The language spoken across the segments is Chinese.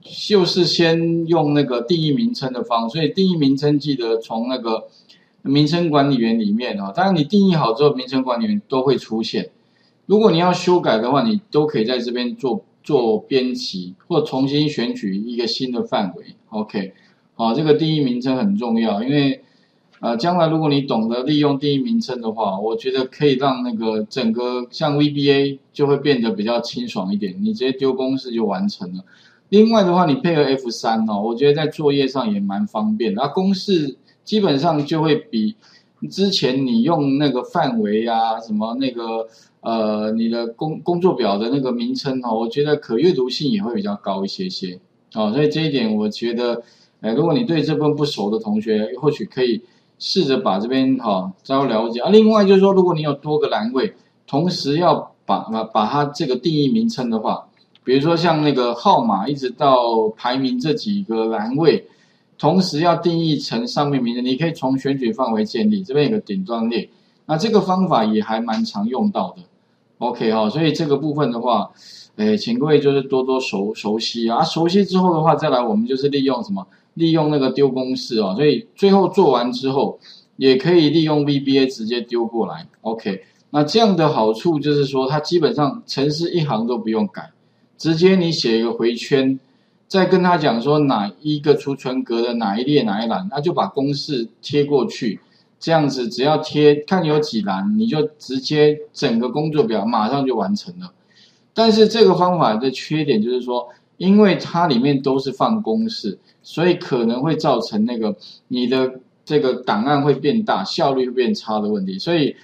就是先用那个定义名称的方，所以定义名称记得从那个名称管理员里面啊，当然你定义好之后，名称管理员都会出现。如果你要修改的话，你都可以在这边做编辑，或重新选取一个新的范围。OK， 好，这个定义名称很重要，因为将来如果你懂得利用定义名称的话，我觉得可以让那个整个像 VBA 就会变得比较清爽一点，你直接丢公式就完成了。 另外的话，你配合 F3哦，我觉得在作业上也蛮方便的。那公式基本上就会比之前你用那个范围啊，什么那个你的工作表的那个名称哦，我觉得可阅读性也会比较高一些些哦。所以这一点我觉得，如果你对这部分不熟的同学，或许可以试着把这边稍微了解啊。另外就是说，如果你有多个栏位，同时要把它这个定义名称的话。 比如说像那个号码一直到排名这几个栏位，同时要定义成上面名字，你可以从选取范围建立，这边有个顶端列，那这个方法也还蛮常用到的。OK 哈，所以这个部分的话，请各位就是多多熟悉啊，熟悉之后的话，再来我们就是利用什么？利用那个丢公式哦，所以最后做完之后，也可以利用 VBA 直接丢过来。OK， 那这样的好处就是说，它基本上程式一行都不用改。 直接你写一个回圈，再跟他讲说哪一个储存格的哪一列哪一栏，他就把公式贴过去，这样子只要贴看有几栏，你就直接整个工作表马上就完成了。但是这个方法的缺点就是说，因为它里面都是放公式，所以可能会造成那个你的这个档案会变大，效率会变差的问题。所以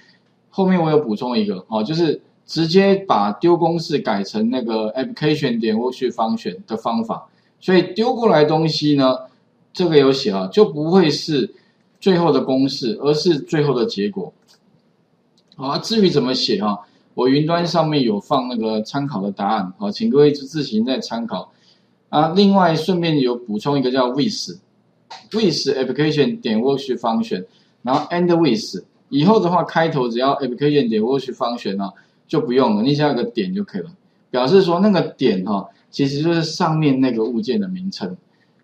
后面我有补充一个，就是。 直接把丢公式改成那个 application 点 worksheet function 的方法，所以丢过来东西呢，这个有写啊，就不会是最后的公式，而是最后的结果。好、啊，至于怎么写啊，我云端上面有放那个参考的答案，好、啊，请各位自行再参考。啊，另外顺便有补充一个叫 with application 点 worksheet function， 然后 end with 以后的话开头只要 application 点 worksheet function 啊。 就不用了，你只要有个点就可以了，表示说那个点其实就是上面那个物件的名称。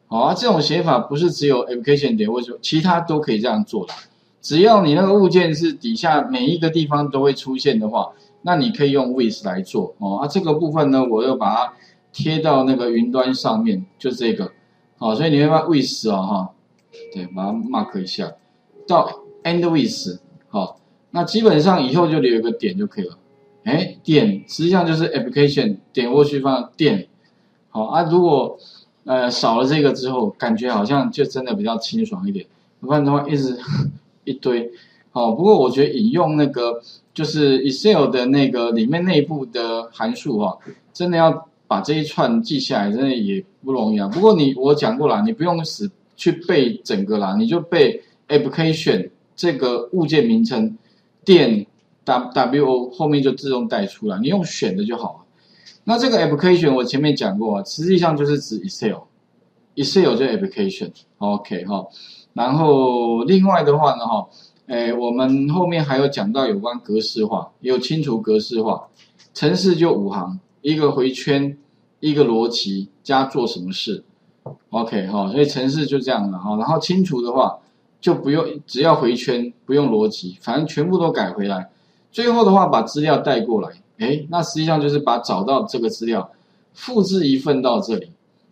好、啊，这种写法不是只有 application 点，或者说其他都可以这样做的。只要你那个物件是底下每一个地方都会出现的话，那你可以用 with 来做哦。啊，这个部分呢，我又把它贴到那个云端上面，就这个。好、哦，所以你会把 with 对，把它 mark 一下，到 end with 好，那基本上以后就留一个点就可以了。 哎，点实际上就是 application 点过去放点，好啊。如果少了这个之后，感觉好像就真的比较清爽一点。不然的话一堆，好。不过我觉得引用那个就是 Excel 的那个里面内部的函数真的要把这一串记下来，真的也不容易啊。不过我讲过了，你不用死去背整个啦，你就背 application 这个物件名称点。 W 后面就自动带出来，你用选的就好了。那这个 application 我前面讲过啊，实际上就是指 Excel 就 application，OK 哈。然后另外的话呢我们后面还有讲到有关格式化，有清除格式化，程式就5行，一个回圈，一个逻辑加做什么事 ，OK 哈。所以程式就这样了哈。然后清除的话就不用，只要回圈，不用逻辑，反正全部都改回来。 最后的话，把资料带过来，那实际上就是把找到这个资料，复制一份到这里，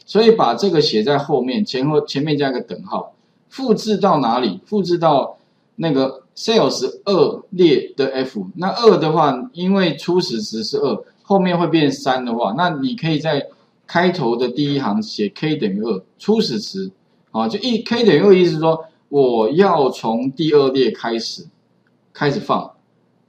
所以把这个写在后面，前面加个等号，复制到哪里？复制到那个 sales 2列的 F， 那2的话，因为初始值是2，后面会变3的话，那你可以在开头的第一行写 k 等于2，初始值，啊，就k 等于2，意思说我要从第2列开始放。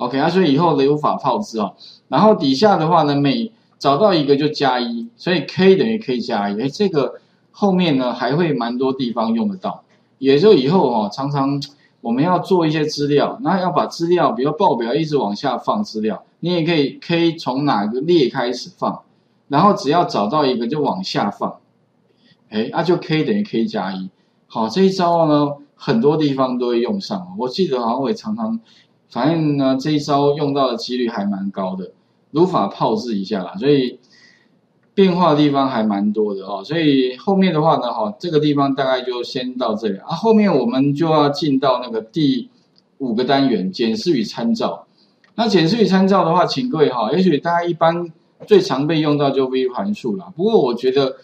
OK 啊，所以以后的有法炮制哦。然后底下的话呢，每找到一个就加1，所以 k 等于 k 加1。这个后面呢还会蛮多地方用得到，也就以后常常我们要做一些资料，那要把资料，比如报表一直往下放资料，你也可以 k 从哪个列开始放，然后只要找到一个就往下放，就 k 等于 k 加1。好，这一招呢很多地方都会用上，我记得好像我也常常。 反正呢，这一招用到的几率还蛮高的，如法炮制一下啦。所以，变化的地方还蛮多的哦，所以后面的话呢，这个地方大概就先到这里啊。后面我们就要进到那个第5个单元，检视与参照。那检视与参照的话，请各位也许大家一般最常被用到就 VLOOKUP 函数啦。不过我觉得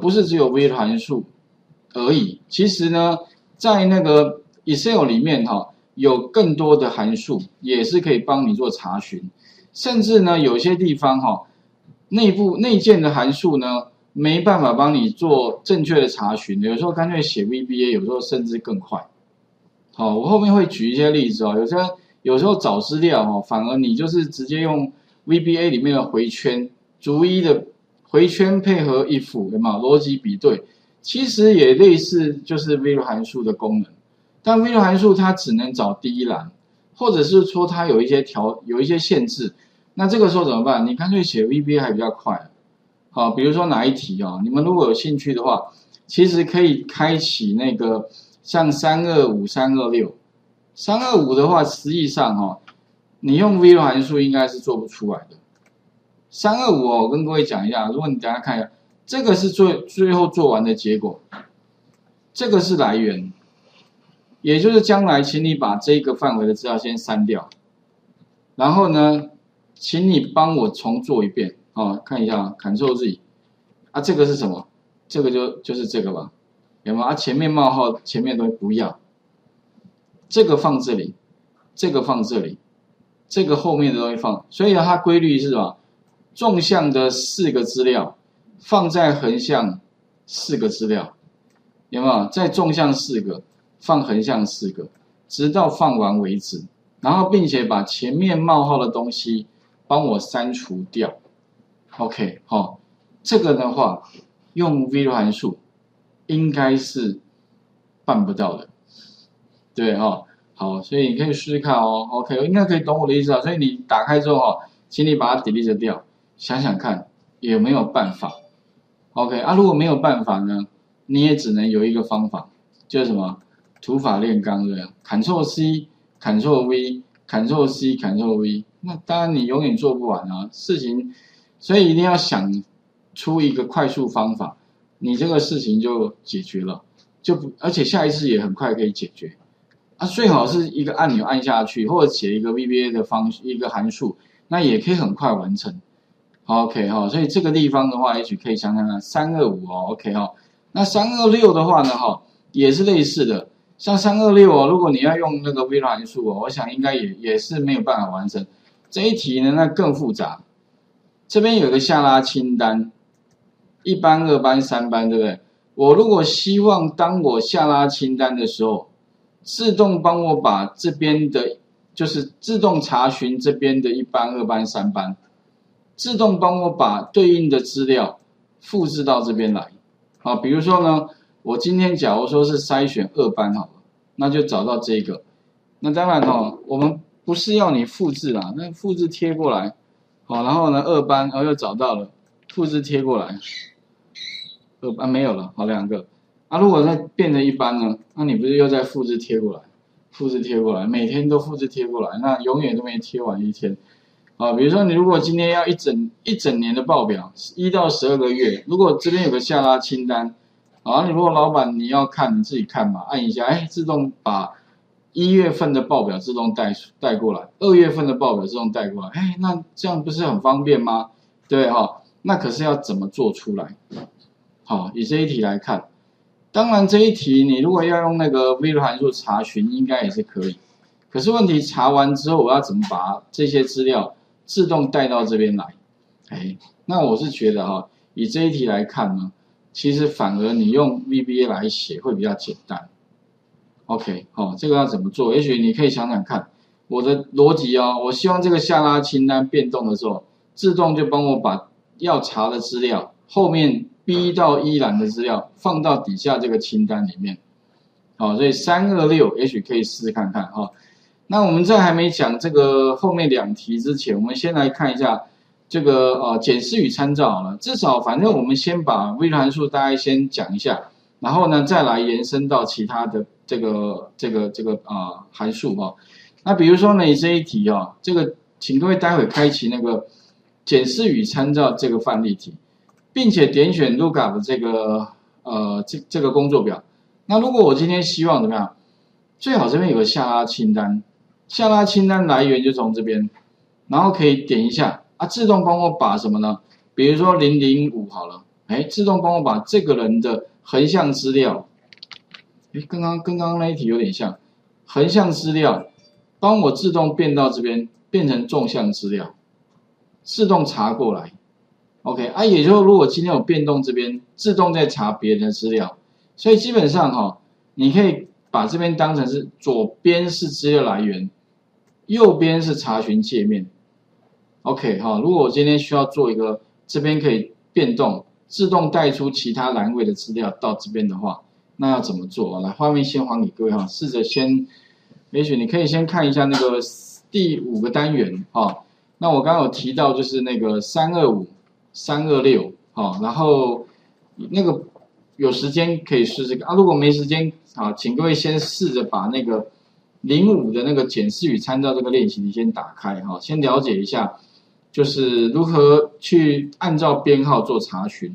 不是只有 VLOOKUP 函数而已，其实呢，在那个 Excel 里面有更多的函数也是可以帮你做查询，甚至呢有些地方内建的函数呢，没办法帮你做正确的查询，有时候干脆写 VBA， 有时候甚至更快。好，我后面会举一些例子哦。有时候找资料反而你就是直接用 VBA 里面的回圈，逐一的回圈配合if，有没有逻辑比对？其实也类似就是 VLOOKUP 函数的功能，但 VLOOKUP 函数它只能找第一栏，或者是说它有一些限制。那这个时候怎么办？你干脆写 VBA 还比较快。好，比如说哪一题你们如果有兴趣的话，其实可以开启那个像325、326、325的话，实际上你用 VLOOKUP 函数应该是做不出来的。325我跟各位讲一下，如果你等一下看一下，这个是最后做完的结果，这个是来源，也就是将来请你把这个范围的资料先删掉，然后呢？请你帮我重做一遍看一下 Ctrl Z 啊，这个是什么？这个就是这个吧，有没有？前面冒号前面都不要，这个放这里，这个放这里，这个后面的东西放。所以它规律是什么？纵向的4个资料放在横向4个资料，有没有？在纵向4个放横向4个，直到放完为止。然后并且把前面冒号的东西帮我删除掉 ，OK， 这个的话用 VLOOKUP 函数应该是办不到的，对好，所以你可以试试看，OK， 应该可以懂我的意思啊。所以你打开之后请你把它 delete 掉，想想看有没有办法 ，OK 啊，如果没有办法呢，你也只能有一个方法，就是什么土法炼钢这样 ，Ctrl C，Ctrl V，Ctrl C，Ctrl V， 那当然你永远做不完啊，事情，所以一定要想出一个快速方法，你这个事情就解决了，而且下一次也很快可以解决啊。最好是一个按钮按下去，或者写一个 VBA 的一个函数，那也可以很快完成。OK 所以这个地方的话，也许可以想想看325，OK 那326的话呢也是类似的。像326如果你要用那个 VLOOKUP 函数我想应该也是没有办法完成。这一题呢，那更复杂。这边有个下拉清单，1班、2班、3班，对不对？我如果希望当我下拉清单的时候，自动帮我把这边的，就是自动查询这边的1班、2班、3班，自动帮我把对应的资料复制到这边来。好，比如说呢。我今天假如说是筛选2班好了，那就找到这个。那当然我们不是要你复制啦，那复制贴过来，好，然后呢2班，又找到了，复制贴过来，2班没有了，好2个。啊，如果再变成1班呢，那你不是又再复制贴过来，复制贴过来，每天都复制贴过来，那永远都没贴完一天。啊，比如说你如果今天要一整年的报表，1到12个月，如果这边有个下拉清单。好，你如果老板你要看，你自己看嘛，按一下，自动把1月份的报表自动带过来，2月份的报表自动带过来，那这样不是很方便吗？对那可是要怎么做出来？好，以这一题来看，当然这一题你如果要用那个 VLOOKUP 函数查询，应该也是可以。可是问题查完之后，我要怎么把这些资料自动带到这边来？那我是觉得以这一题来看呢。其实反而你用 VBA 来写会比较简单 ，OK， 这个要怎么做？也许你可以想想看，我的逻辑我希望这个下拉清单变动的时候，自动就帮我把要查的资料后面 B 到 E 栏的资料放到底下这个清单里面，好，所以326也许可以试试看看那我们在还没讲这个后面2题之前，我们先来看一下。这个检视与参照了，至少反正我们先把 VLOOKUP 函数大概先讲一下，然后呢再来延伸到其他的这个函数那比如说呢这一题这个请各位待会开启那个检视与参照这个范例题，并且点选 lookup 这个这个工作表。那如果我今天希望怎么样，最好这边有个下拉清单，下拉清单来源就从这边，然后可以点一下啊，自动帮我把什么呢？比如说005好了，哎，自动帮我把这个人的横向资料，哎，跟刚刚那一题有点像，横向资料帮我自动变到这边，变成纵向资料，自动查过来。 OK 啊，也就是如果今天有变动，这边自动在查别人的资料，所以基本上哈，你可以把这边当成是左边是资料来源，右边是查询界面。OK 哈，如果我今天需要做一个这边可以变动，自动带出其他栏位的资料到这边的话，那要怎么做？来，画面先还给各位哈，试着先，也许你可以先看一下那个第5个单元哈。那我刚刚有提到就是那个325、326，好，然后那个有时间可以试这个啊，如果没时间啊，请各位先试着把那个05的那个检视与参照这个练习题先打开哈，先了解一下，就是如何去按照编号做查询。